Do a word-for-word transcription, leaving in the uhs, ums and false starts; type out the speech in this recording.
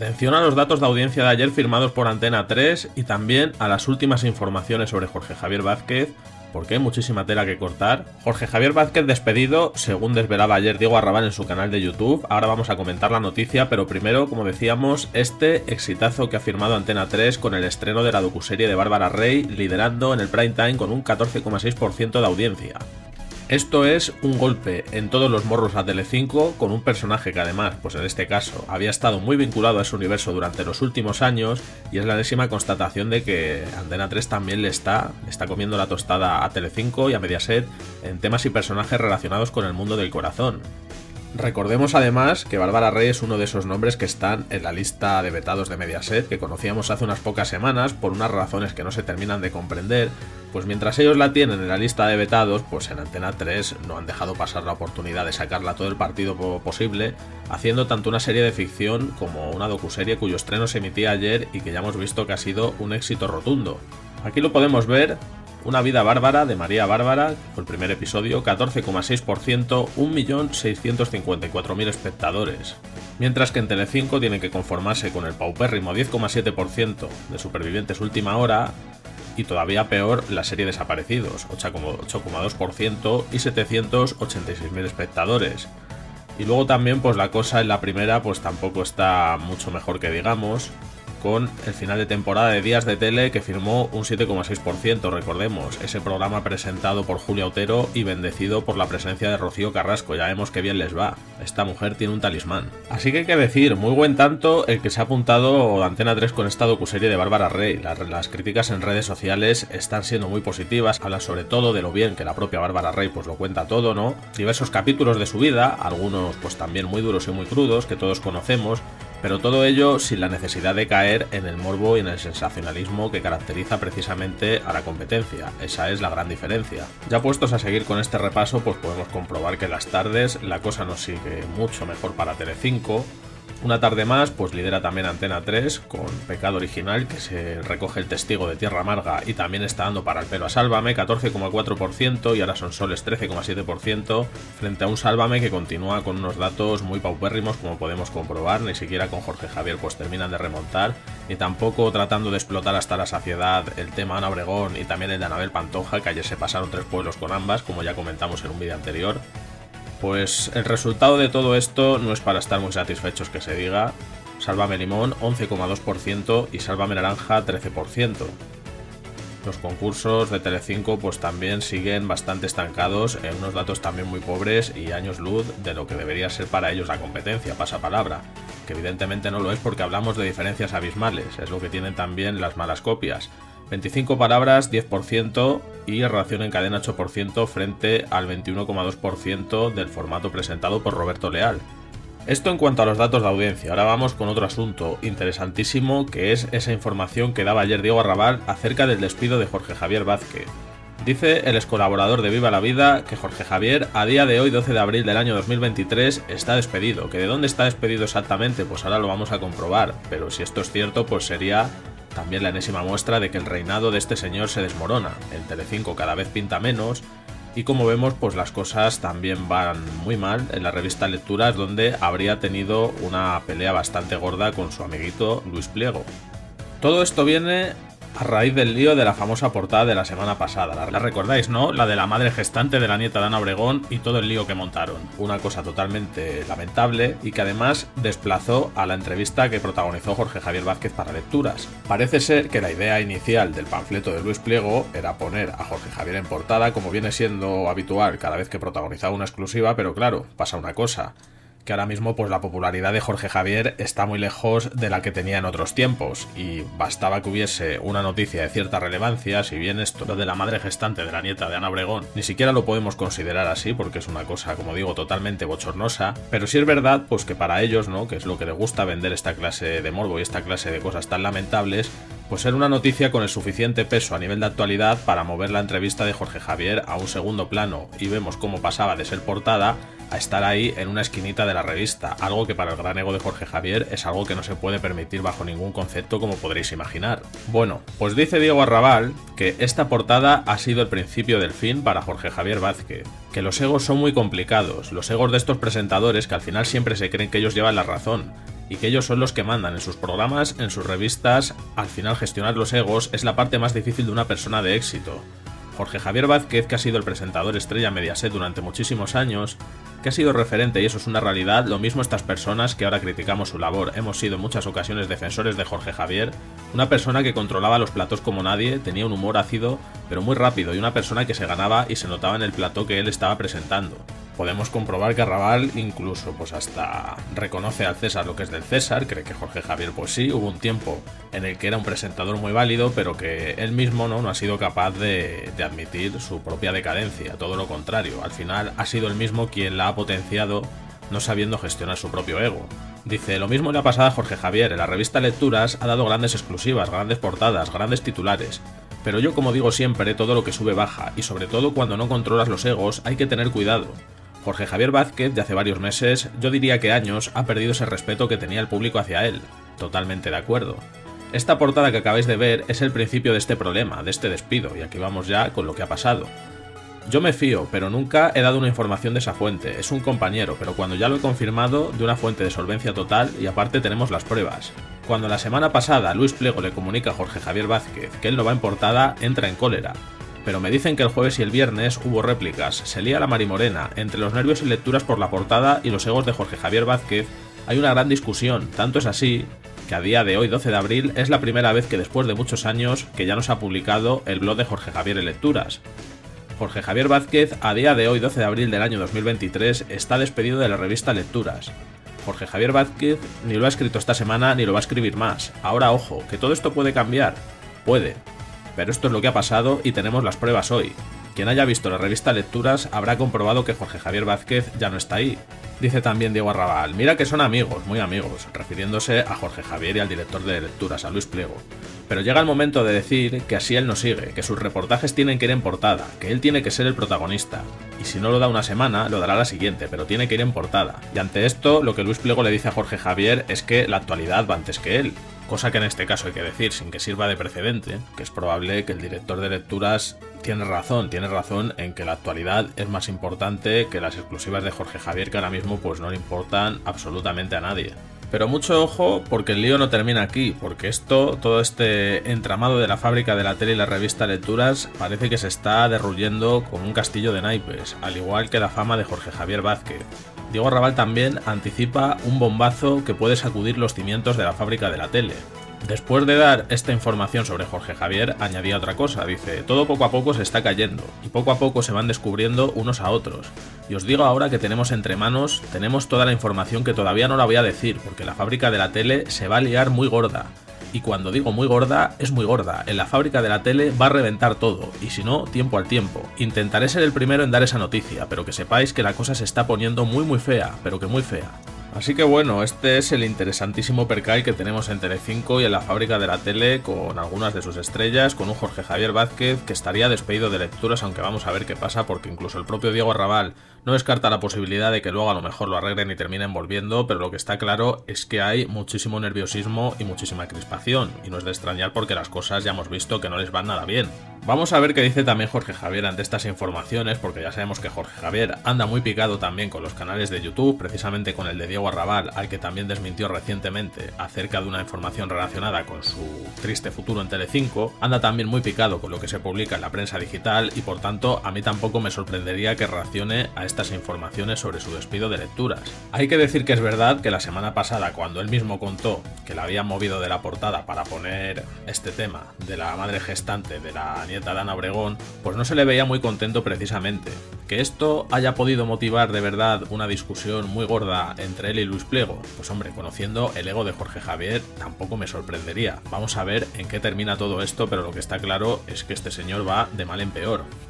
Atención a los datos de audiencia de ayer firmados por Antena tres y también a las últimas informaciones sobre Jorge Javier Vázquez, porque hay muchísima tela que cortar. Jorge Javier Vázquez despedido, según desvelaba ayer Diego Arrabal en su canal de YouTube. Ahora vamos a comentar la noticia, pero primero, como decíamos, este exitazo que ha firmado Antena tres con el estreno de la docuserie de Bárbara Rey, liderando en el prime time con un catorce coma seis por ciento de audiencia. Esto es un golpe en todos los morros a Telecinco, con un personaje que además, pues en este caso, había estado muy vinculado a ese universo durante los últimos años, y es la enésima constatación de que Antena tres también le está, le está comiendo la tostada a Telecinco y a Mediaset en temas y personajes relacionados con el mundo del corazón. Recordemos además que Bárbara Rey es uno de esos nombres que están en la lista de vetados de Mediaset, que conocíamos hace unas pocas semanas por unas razones que no se terminan de comprender, pues mientras ellos la tienen en la lista de vetados, pues en Antena tres no han dejado pasar la oportunidad de sacarla todo el partido posible, haciendo tanto una serie de ficción como una docuserie cuyo estreno se emitía ayer y que ya hemos visto que ha sido un éxito rotundo. Aquí lo podemos ver. Una vida bárbara de María Bárbara, por el primer episodio, catorce coma seis por ciento, un millón seiscientos cincuenta y cuatro mil espectadores. Mientras que en Telecinco tienen que conformarse con el paupérrimo diez coma siete por ciento de Supervivientes Última Hora y todavía peor la serie Desaparecidos, ocho coma dos por ciento y setecientos ochenta y seis mil espectadores. Y luego también pues la cosa en la primera pues tampoco está mucho mejor que digamos, con el final de temporada de Días de Tele que firmó un siete coma seis por ciento, recordemos, ese programa presentado por Julia Otero y bendecido por la presencia de Rocío Carrasco, ya vemos que bien les va, esta mujer tiene un talismán. Así que hay que decir, muy buen tanto el que se ha apuntado Antena tres con esta docuserie de Bárbara Rey, las, las críticas en redes sociales están siendo muy positivas, habla sobre todo de lo bien que la propia Bárbara Rey pues lo cuenta todo, ¿no? Diversos capítulos de su vida, algunos pues también muy duros y muy crudos que todos conocemos, pero todo ello sin la necesidad de caer en el morbo y en el sensacionalismo que caracteriza precisamente a la competencia. Esa es la gran diferencia. Ya puestos a seguir con este repaso, pues podemos comprobar que las tardes la cosa nos sigue mucho mejor para Telecinco. Una tarde más, pues lidera también Antena tres con Pecado Original, que se recoge el testigo de Tierra Amarga y también está dando para el pelo a Sálvame, catorce coma cuatro por ciento y ahora son soles trece coma siete por ciento, frente a un Sálvame que continúa con unos datos muy paupérrimos como podemos comprobar, ni siquiera con Jorge Javier pues terminan de remontar, ni tampoco tratando de explotar hasta la saciedad el tema Ana Obregón y también el de Anabel Pantoja, que ayer se pasaron tres pueblos con ambas, como ya comentamos en un vídeo anterior. Pues el resultado de todo esto no es para estar muy satisfechos que se diga. Sálvame Limón once coma dos por ciento y Sálvame Naranja trece por ciento. Los concursos de Telecinco pues también siguen bastante estancados en unos datos también muy pobres y años luz de lo que debería ser para ellos la competencia, Pasapalabra, que evidentemente no lo es porque hablamos de diferencias abismales, es lo que tienen también las malas copias. veinticinco palabras, diez por ciento y Relación en cadena, ocho por ciento frente al veintiuno coma dos por ciento del formato presentado por Roberto Leal. Esto en cuanto a los datos de audiencia. Ahora vamos con otro asunto interesantísimo que es esa información que daba ayer Diego Arrabal acerca del despido de Jorge Javier Vázquez. Dice el ex colaborador de Viva la Vida que Jorge Javier, a día de hoy doce de abril del año dos mil veintitrés, está despedido. ¿Que de dónde está despedido exactamente? Pues ahora lo vamos a comprobar, pero si esto es cierto pues sería también la enésima muestra de que el reinado de este señor se desmorona, el Telecinco cada vez pinta menos y como vemos pues las cosas también van muy mal en la revista Lecturas, donde habría tenido una pelea bastante gorda con su amiguito Luis Pliego. Todo esto viene a raíz del lío de la famosa portada de la semana pasada, la recordáis, ¿no? La de la madre gestante de la nieta de Ana Obregón y todo el lío que montaron. Una cosa totalmente lamentable y que además desplazó a la entrevista que protagonizó Jorge Javier Vázquez para Lecturas. Parece ser que la idea inicial del panfleto de Luis Pliego era poner a Jorge Javier en portada, como viene siendo habitual cada vez que protagonizaba una exclusiva, pero claro, pasa una cosa, que ahora mismo pues la popularidad de Jorge Javier está muy lejos de la que tenía en otros tiempos y bastaba que hubiese una noticia de cierta relevancia, si bien esto lo de la madre gestante de la nieta de Ana Obregón ni siquiera lo podemos considerar así porque es una cosa, como digo, totalmente bochornosa, pero sí es verdad pues que para ellos, ¿no?, que es lo que les gusta vender esta clase de morbo y esta clase de cosas tan lamentables, pues era una noticia con el suficiente peso a nivel de actualidad para mover la entrevista de Jorge Javier a un segundo plano y vemos cómo pasaba de ser portada a estar ahí en una esquinita de la revista, algo que para el gran ego de Jorge Javier es algo que no se puede permitir bajo ningún concepto, como podréis imaginar. Bueno, pues dice Diego Arrabal que esta portada ha sido el principio del fin para Jorge Javier Vázquez, que los egos son muy complicados, los egos de estos presentadores que al final siempre se creen que ellos llevan la razón, y que ellos son los que mandan en sus programas, en sus revistas. Al final, gestionar los egos es la parte más difícil de una persona de éxito. Jorge Javier Vázquez, que ha sido el presentador estrella Mediaset durante muchísimos años, que ha sido referente, y eso es una realidad, lo mismo estas personas que ahora criticamos su labor. Hemos sido en muchas ocasiones defensores de Jorge Javier, una persona que controlaba los platos como nadie, tenía un humor ácido, pero muy rápido, y una persona que se ganaba y se notaba en el plató que él estaba presentando. Podemos comprobar que Arrabal incluso pues hasta reconoce al César lo que es del César, cree que Jorge Javier pues sí, hubo un tiempo en el que era un presentador muy válido, pero que él mismo no, no ha sido capaz de, de admitir su propia decadencia, todo lo contrario, al final ha sido él mismo quien la ha potenciado, no sabiendo gestionar su propio ego. Dice, lo mismo en la pasada Jorge Javier, en la revista Lecturas ha dado grandes exclusivas, grandes portadas, grandes titulares. Pero yo, como digo siempre, todo lo que sube baja, y sobre todo cuando no controlas los egos hay que tener cuidado. Jorge Javier Vázquez, de hace varios meses, yo diría que años, ha perdido ese respeto que tenía el público hacia él. Totalmente de acuerdo. Esta portada que acabáis de ver es el principio de este problema, de este despido, y aquí vamos ya con lo que ha pasado. Yo me fío, pero nunca he dado una información de esa fuente, es un compañero, pero cuando ya lo he confirmado, de una fuente de solvencia total, y aparte tenemos las pruebas. Cuando la semana pasada Luis Pliego le comunica a Jorge Javier Vázquez que él no va en portada, entra en cólera. Pero me dicen que el jueves y el viernes hubo réplicas, se lía la marimorena, entre los nervios y Lecturas por la portada y los egos de Jorge Javier Vázquez hay una gran discusión, tanto es así que a día de hoy, doce de abril, es la primera vez que después de muchos años que ya nos ha publicado el blog de Jorge Javier en Lecturas. Jorge Javier Vázquez, a día de hoy, doce de abril del año dos mil veintitrés, está despedido de la revista Lecturas. Jorge Javier Vázquez ni lo ha escrito esta semana ni lo va a escribir más. Ahora, ojo, que todo esto puede cambiar. Puede. Pero esto es lo que ha pasado y tenemos las pruebas hoy. Quien haya visto la revista Lecturas habrá comprobado que Jorge Javier Vázquez ya no está ahí. Dice también Diego Arrabal, mira que son amigos, muy amigos, refiriéndose a Jorge Javier y al director de Lecturas, a Luis Pliego. Pero llega el momento de decir que así él no sigue, que sus reportajes tienen que ir en portada, que él tiene que ser el protagonista. Y si no lo da una semana, lo dará la siguiente, pero tiene que ir en portada. Y ante esto, lo que Luis Pliego le dice a Jorge Javier es que la actualidad va antes que él. Cosa que en este caso hay que decir, sin que sirva de precedente, que es probable que el director de Lecturas tiene razón, tiene razón en que la actualidad es más importante que las exclusivas de Jorge Javier, que ahora mismo pues no le importan absolutamente a nadie. Pero mucho ojo, porque el lío no termina aquí, porque esto, todo este entramado de la fábrica de la tele y la revista Lecturas parece que se está derruyendo como un castillo de naipes, al igual que la fama de Jorge Javier Vázquez. Diego Arrabal también anticipa un bombazo que puede sacudir los cimientos de la fábrica de la tele. Después de dar esta información sobre Jorge Javier, añadía otra cosa, dice, todo poco a poco se está cayendo, y poco a poco se van descubriendo unos a otros. Y os digo ahora que tenemos entre manos, tenemos toda la información que todavía no la voy a decir, porque la fábrica de la tele se va a liar muy gorda. Y cuando digo muy gorda, es muy gorda, en la fábrica de la tele va a reventar todo, y si no, tiempo al tiempo. Intentaré ser el primero en dar esa noticia, pero que sepáis que la cosa se está poniendo muy muy fea, pero que muy fea. Así que bueno, este es el interesantísimo percal que tenemos en Telecinco y en la fábrica de la tele, con algunas de sus estrellas, con un Jorge Javier Vázquez que estaría despedido de Lecturas, aunque vamos a ver qué pasa, porque incluso el propio Diego Arrabal no descarta la posibilidad de que luego a lo mejor lo arreglen y terminen volviendo, pero lo que está claro es que hay muchísimo nerviosismo y muchísima crispación, y no es de extrañar porque las cosas ya hemos visto que no les van nada bien. Vamos a ver qué dice también Jorge Javier ante estas informaciones, porque ya sabemos que Jorge Javier anda muy picado también con los canales de YouTube, precisamente con el de Diego Arrabal, al que también desmintió recientemente acerca de una información relacionada con su triste futuro en Telecinco. Anda también muy picado con lo que se publica en la prensa digital y por tanto a mí tampoco me sorprendería que reaccione a estas informaciones sobre su despido de Lecturas. Hay que decir que es verdad que la semana pasada, cuando él mismo contó que la había movido de la portada para poner este tema de la madre gestante de la nieta de Ana Obregón, pues no se le veía muy contento precisamente. Que esto haya podido motivar de verdad una discusión muy gorda entre él y Luis Pliego, pues hombre, conociendo el ego de Jorge Javier, tampoco me sorprendería. Vamos a ver en qué termina todo esto, pero lo que está claro es que este señor va de mal en peor.